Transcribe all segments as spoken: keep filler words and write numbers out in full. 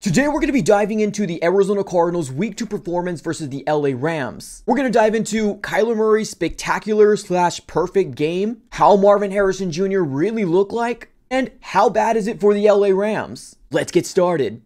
Today, we're going to be diving into the Arizona Cardinals' Week two performance versus the L A Rams. We're going to dive into Kyler Murray's spectacular slash perfect game, how Marvin Harrison Junior really looked like, and how bad is it for the L A Rams? Let's get started.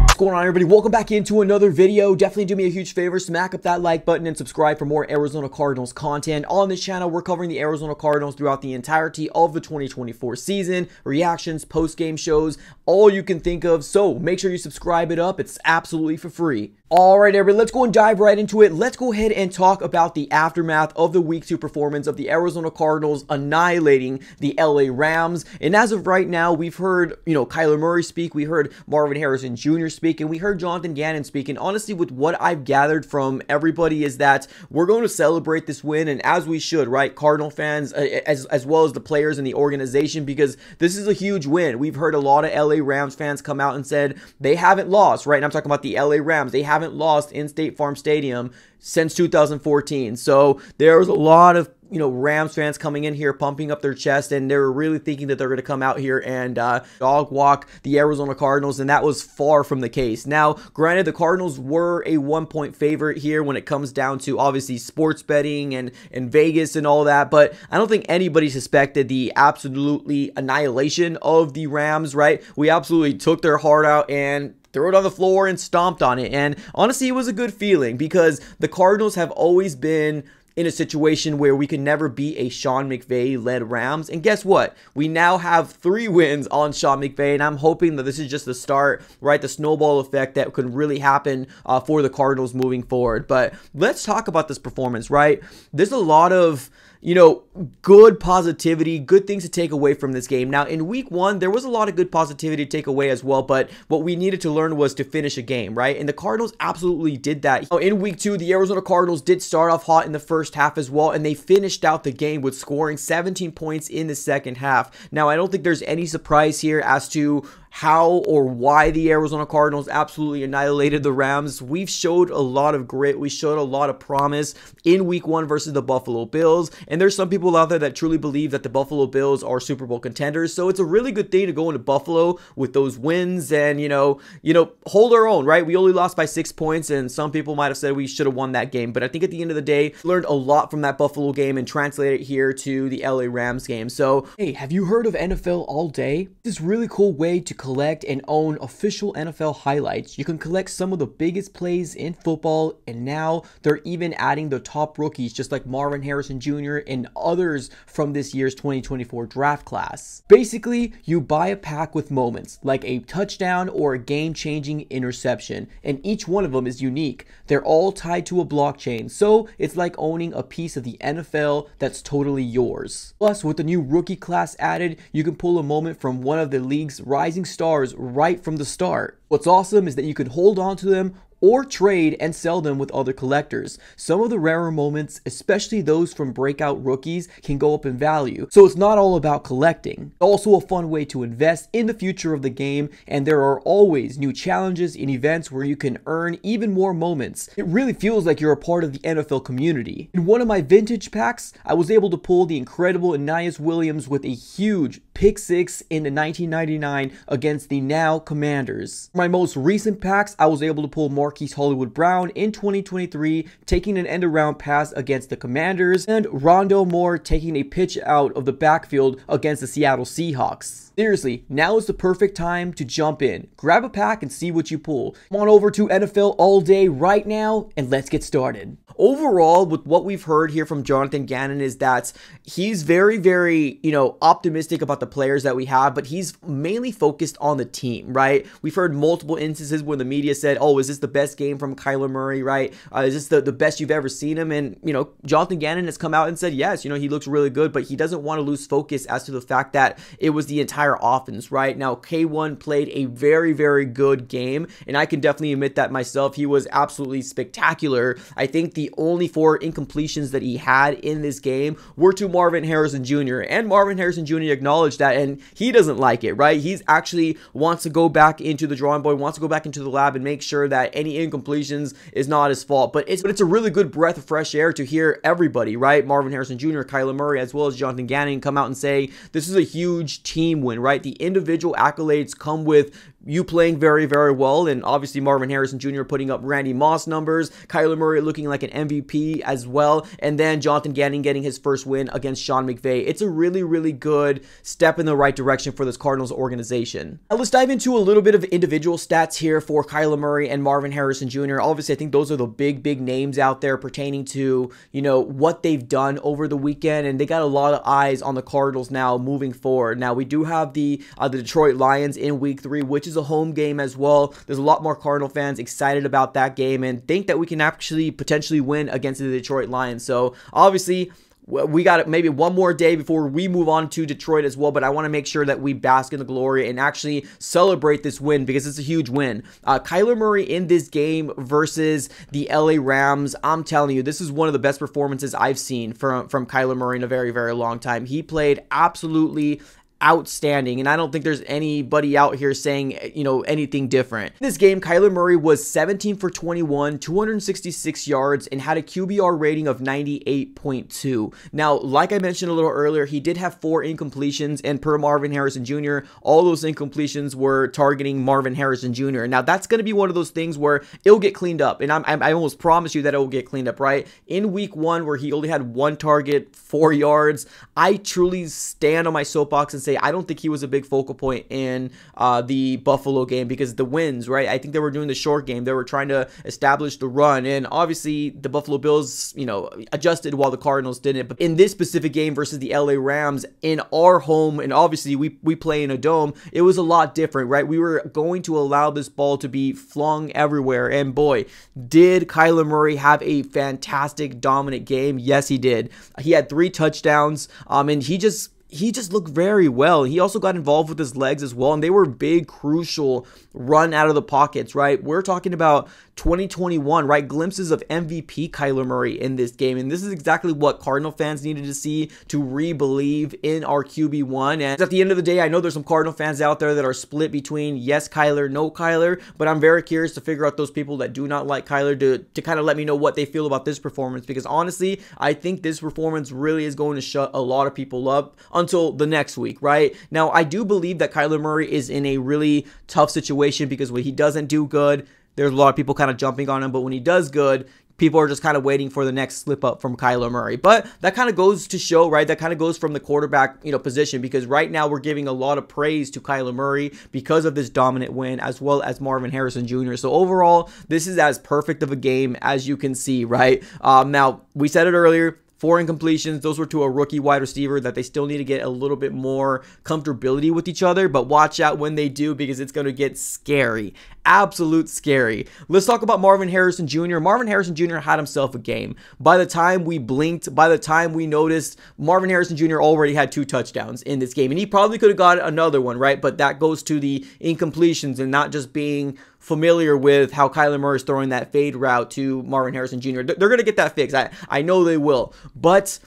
What's going on, everybody? Welcome back into another video. Definitely do me a huge favor, smack up that like button and subscribe for more Arizona Cardinals content. On this channel, we're covering the Arizona Cardinals throughout the entirety of the twenty twenty-four season, reactions, post-game shows, all you can think of. So make sure you subscribe it up. It's absolutely for free. All right, everybody, let's go and dive right into it. Let's go ahead and talk about the aftermath of the week two performance of the Arizona Cardinals annihilating the L A Rams. And as of right now, we've heard, you know, Kyler Murray speak. We heard Marvin Harrison Junior speak, and we heard Jonathan Gannon speak. And honestly, with what I've gathered from everybody is that we're going to celebrate this win, and as we should, right? Cardinal fans, as, as well as the players and the organization, because this is a huge win. We've heard a lot of L A Rams fans come out and said they haven't lost, right? And I'm talking about the L A Rams. They haven't haven't lost in State Farm Stadium since two thousand fourteen. So there was a lot of, you know, Rams fans coming in here, pumping up their chest, and they were really thinking that they're going to come out here and uh, dog walk the Arizona Cardinals, and that was far from the case. Now, granted, the Cardinals were a one-point favorite here when it comes down to, obviously, sports betting and, and Vegas and all that, but I don't think anybody suspected the absolutely annihilation of the Rams, right? We absolutely took their heart out and threw it on the floor and stomped on it, and honestly, it was a good feeling because the Cardinals have always been in a situation where we can never beat a Sean McVay-led Rams. And guess what? We now have three wins on Sean McVay, and I'm hoping that this is just the start, right? The snowball effect that could really happen uh, for the Cardinals moving forward. But let's talk about this performance, right? There's a lot of, you know, good positivity, good things to take away from this game. Now, in week one, there was a lot of good positivity to take away as well, but what we needed to learn was to finish a game, right? And the Cardinals absolutely did that. In week two, the Arizona Cardinals did start off hot in the first half as well, and they finished out the game with scoring seventeen points in the second half. Now, I don't think there's any surprise here as to how or why the Arizona Cardinals absolutely annihilated the Rams. We've showed a lot of grit. We showed a lot of promise in week one versus the Buffalo Bills. And there's some people out there that truly believe that the Buffalo Bills are Super Bowl contenders. So it's a really good thing to go into Buffalo with those wins and, you know, you know, hold our own, right? We only lost by six points, and some people might have said we should have won that game. But I think at the end of the day, we learned a lot from that Buffalo game and translated it here to the L A Rams game. So, hey, have you heard of N F L All Day? This really cool way to collect and own official N F L highlights. You can collect some of the biggest plays in football, and now they're even adding the top rookies, just like Marvin Harrison Junior and others from this year's twenty twenty-four draft class. Basically, you buy a pack with moments, like a touchdown or a game-changing interception, and each one of them is unique. They're all tied to a blockchain, so it's like owning a piece of the N F L that's totally yours. Plus, with the new rookie class added, you can pull a moment from one of the league's rising stars right from the start. What's awesome is that you can hold on to them or trade and sell them with other collectors. Some of the rarer moments, especially those from breakout rookies, can go up in value. So it's not all about collecting. Also a fun way to invest in the future of the game, and there are always new challenges and events where you can earn even more moments. It really feels like you're a part of the N F L community. In one of my vintage packs, I was able to pull the incredible Anais Williams with a huge pick six in the nineteen ninety-nine against the now Commanders. For my most recent packs, I was able to pull more Marquise Hollywood Brown in twenty twenty-three, taking an end-around pass against the Commanders, and Rondale Moore taking a pitch out of the backfield against the Seattle Seahawks. Seriously, now is the perfect time to jump in. Grab a pack and see what you pull. Come on over to N F L All Day right now, and let's get started. Overall, with what we've heard here from Jonathan Gannon is that he's very, very, you know, optimistic about the players that we have, but he's mainly focused on the team, right? We've heard multiple instances where the media said, oh, is this the best game from Kyler Murray, right? Uh, is this the, the best you've ever seen him? And, you know, Jonathan Gannon has come out and said, yes, you know, he looks really good, but he doesn't want to lose focus as to the fact that it was the entire offense, right? Now, K one played a very, very good game, and I can definitely admit that myself. He was absolutely spectacular. I think the The only four incompletions that he had in this game were to Marvin Harrison Junior And Marvin Harrison Junior acknowledged that, and he doesn't like it, right? He's actually wants to go back into the drawing board, wants to go back into the lab and make sure that any incompletions is not his fault. But it's, but it's a really good breath of fresh air to hear everybody, right? Marvin Harrison Junior, Kyler Murray, as well as Jonathan Gannon come out and say, this is a huge team win. Allen, right? The individual accolades come with you playing very, very well, and obviously Marvin Harrison Junior putting up Randy Moss numbers, Kyler Murray looking like an M V P as well, and then Jonathan Gannon getting his first win against Sean McVay. It's a really, really good step in the right direction for this Cardinals organization. Now let's dive into a little bit of individual stats here for Kyler Murray and Marvin Harrison Junior Obviously, I think those are the big, big names out there pertaining to, you know, what they've done over the weekend, and they got a lot of eyes on the Cardinals now moving forward. Now we do have the, uh, the Detroit Lions in week three, which is a home game as well. There's a lot more Cardinal fans excited about that game and think that we can actually potentially win against the Detroit Lions. So obviously, we got maybe one more day before we move on to Detroit as well, but I want to make sure that we bask in the glory and actually celebrate this win because it's a huge win. Uh, Kyler Murray in this game versus the L A Rams, I'm telling you, this is one of the best performances I've seen from, from Kyler Murray in a very, very long time. He played absolutely outstanding, and I don't think there's anybody out here saying, you know, anything different. In this game, Kyler Murray was seventeen for twenty-one, two hundred sixty-six yards, and had a Q B R rating of ninety-eight point two. Now, like I mentioned a little earlier, he did have four incompletions, and per Marvin Harrison Junior, all those incompletions were targeting Marvin Harrison Junior Now, that's going to be one of those things where it'll get cleaned up, and I'm, I'm, I almost promise you that it'll get cleaned up, right? In week one, where he only had one target, four yards, I truly stand on my soapbox and say I don't think he was a big focal point in uh, the Buffalo game because the wins, right? I think they were doing the short game. They were trying to establish the run, and obviously the Buffalo Bills, you know, adjusted while the Cardinals didn't. But in this specific game versus the L A Rams in our home, and obviously we, we play in a dome, it was a lot different, right? We were going to allow this ball to be flung everywhere, and boy, did Kyler Murray have a fantastic, dominant game. Yes, he did. He had three touchdowns, um, and he just... He just looked very well. He also got involved with his legs as well, and they were big, crucial run out of the pockets, right? We're talking about twenty twenty-one, right? Glimpses of M V P Kyler Murray in this game, and this is exactly what Cardinal fans needed to see to re-believe in our Q B one, and at the end of the day, I know there's some Cardinal fans out there that are split between yes, Kyler, no Kyler, but I'm very curious to figure out those people that do not like Kyler to, to kind of let me know what they feel about this performance, because honestly, I think this performance really is going to shut a lot of people up until the next week, right? Now, I do believe that Kyler Murray is in a really tough situation because when he doesn't do good, there's a lot of people kind of jumping on him, but when he does good, people are just kind of waiting for the next slip up from Kyler Murray. But that kind of goes to show, right? That kind of goes from the quarterback, you know, position, because right now we're giving a lot of praise to Kyler Murray because of this dominant win, as well as Marvin Harrison Junior So overall, this is as perfect of a game as you can see, right? Um, now, we said it earlier, four incompletions. Those were to a rookie wide receiver that they still need to get a little bit more comfortability with each other, but watch out when they do because it's going to get scary. Absolute scary. Let's talk about Marvin Harrison Junior Marvin Harrison Junior had himself a game. By the time we blinked, by the time we noticed, Marvin Harrison Junior already had two touchdowns in this game, and he probably could have got another one, right? But that goes to the incompletions and not just being familiar with how Kyler Murray is throwing that fade route to Marvin Harrison Junior They're going to get that fixed. I, I know they will. But,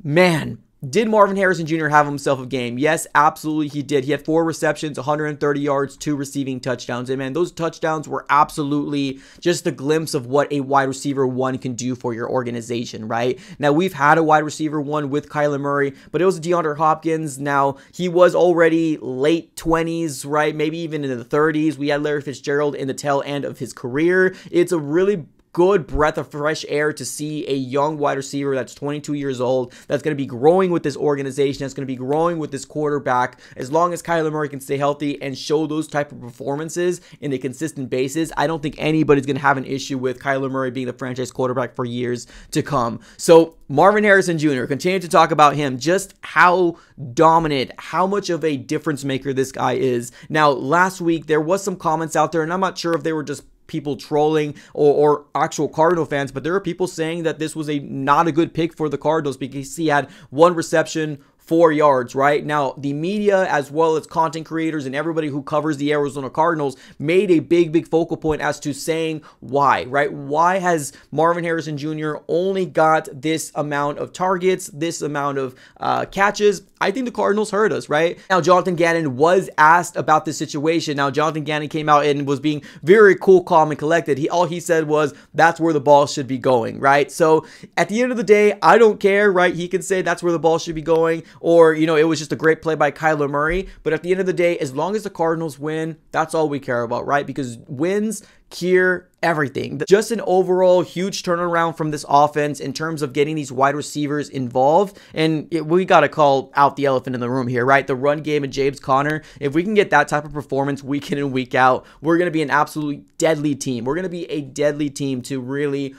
man, did Marvin Harrison Junior have himself a game? Yes, absolutely he did. He had four receptions, one hundred thirty yards, two receiving touchdowns. And, man, those touchdowns were absolutely just a glimpse of what a wide receiver one can do for your organization, right? Now, we've had a wide receiver one with Kyler Murray, but it was DeAndre Hopkins. Now, he was already late twenties, right? Maybe even in the thirties. We had Larry Fitzgerald in the tail end of his career. It's a really good breath of fresh air to see a young wide receiver that's twenty-two years old, that's going to be growing with this organization, that's going to be growing with this quarterback. As long as Kyler Murray can stay healthy and show those type of performances in a consistent basis, I don't think anybody's going to have an issue with Kyler Murray being the franchise quarterback for years to come. So Marvin Harrison Junior, continue to talk about him, just how dominant, how much of a difference maker this guy is. Now, last week, there was some comments out there, and I'm not sure if they were just people trolling or, or actual Cardinal fans, but there are people saying that this was a not a good pick for the Cardinals because he had one reception, four yards, right? Now, the media, as well as content creators and everybody who covers the Arizona Cardinals, made a big, big focal point as to saying why, right? Why has Marvin Harrison Junior only got this amount of targets, this amount of uh, catches? I think the Cardinals heard us, right? Now, Jonathan Gannon was asked about this situation. Now, Jonathan Gannon came out and was being very cool, calm, and collected. He all he said was, that's where the ball should be going, right? So, at the end of the day, I don't care, right? He can say that's where the ball should be going. or, you know, it was just a great play by Kyler Murray. But at the end of the day, as long as the Cardinals win, that's all we care about, right? Because wins cure everything. Just an overall huge turnaround from this offense in terms of getting these wide receivers involved. And it, we got to call out the elephant in the room here, right? The run game and James Conner. If we can get that type of performance week in and week out, we're going to be an absolute deadly team. We're going to be a deadly team to really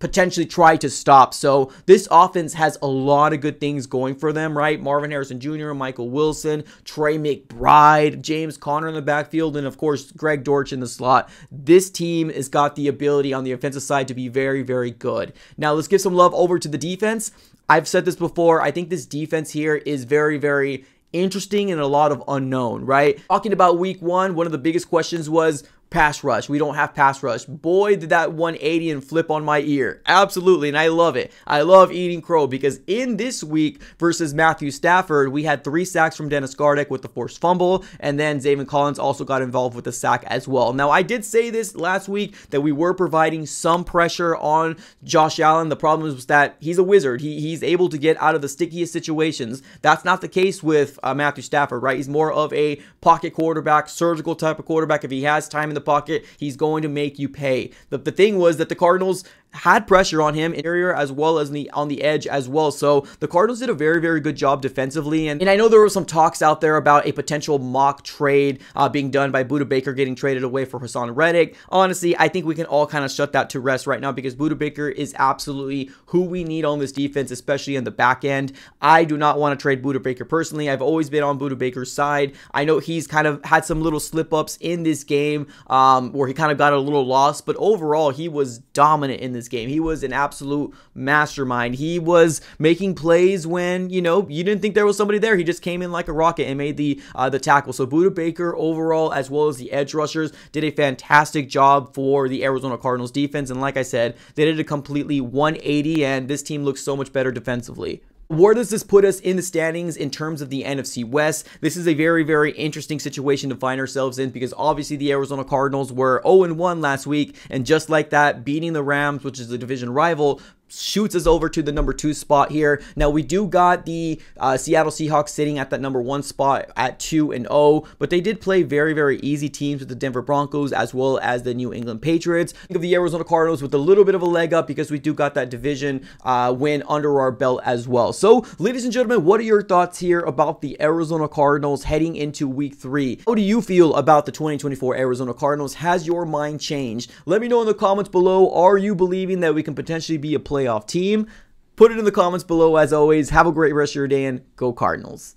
potentially try to stop. So this offense has a lot of good things going for them, right? Marvin Harrison Junior, Michael Wilson, Trey McBride, James Conner in the backfield, and of course, Greg Dortch in the slot. This team has got the ability on the offensive side to be very, very good. Now let's give some love over to the defense. I've said this before. I think this defense here is very, very interesting and a lot of unknown, right? Talking about week one, one of the biggest questions was pass rush. We don't have pass rush. Boy, did that one eighty and flip on my ear. Absolutely, and I love it. I love eating crow because in this week versus Matthew Stafford, we had three sacks from Dennis Gardeck with the forced fumble, and then Zayvon Collins also got involved with the sack as well. Now, I did say this last week that we were providing some pressure on Josh Allen. The problem is that he's a wizard. He, he's able to get out of the stickiest situations. That's not the case with uh, Matthew Stafford, right? He's more of a pocket quarterback, surgical type of quarterback. If he has time in the pocket, he's going to make you pay. The, the thing was that the Cardinals had pressure on him interior as well as the on the edge as well. So the Cardinals did a very, very good job defensively. And, and I know there were some talks out there about a potential mock trade uh, being done by Budda Baker getting traded away for Hassan Redick. Honestly, I think we can all kind of shut that to rest right now because Budda Baker is absolutely who we need on this defense, especially in the back end. I do not want to trade Budda Baker personally. I've always been on Budda Baker's side. I know he's kind of had some little slip-ups in this game um, where he kind of got a little lost, but overall he was dominant in this game. He was an absolute mastermind. He was making plays when, you know, you didn't think there was somebody there. He just came in like a rocket and made the uh, the tackle. So Budda Baker overall, as well as the edge rushers, did a fantastic job for the Arizona Cardinals defense. And like I said, they did a completely one eighty, and this team looks so much better defensively. Where does this put us in the standings in terms of the N F C West? This is a very, very interesting situation to find ourselves in because obviously the Arizona Cardinals were oh and one last week, and just like that, beating the Rams, which is the division rival, shoots us over to the number two spot here. Now we do got the uh, Seattle Seahawks sitting at that number one spot at two and oh, but they did play very, very easy teams with the Denver Broncos as well as the New England Patriots. Think of the Arizona Cardinals with a little bit of a leg up because we do got that division uh, win under our belt as well. So ladies and gentlemen, what are your thoughts here about the Arizona Cardinals heading into week three? How do you feel about the twenty twenty-four Arizona Cardinals? Has your mind changed? Let me know in the comments below. Are you believing that we can potentially be a player? Playoff team? Put it in the comments below. As always, have a great rest of your day and go Cardinals.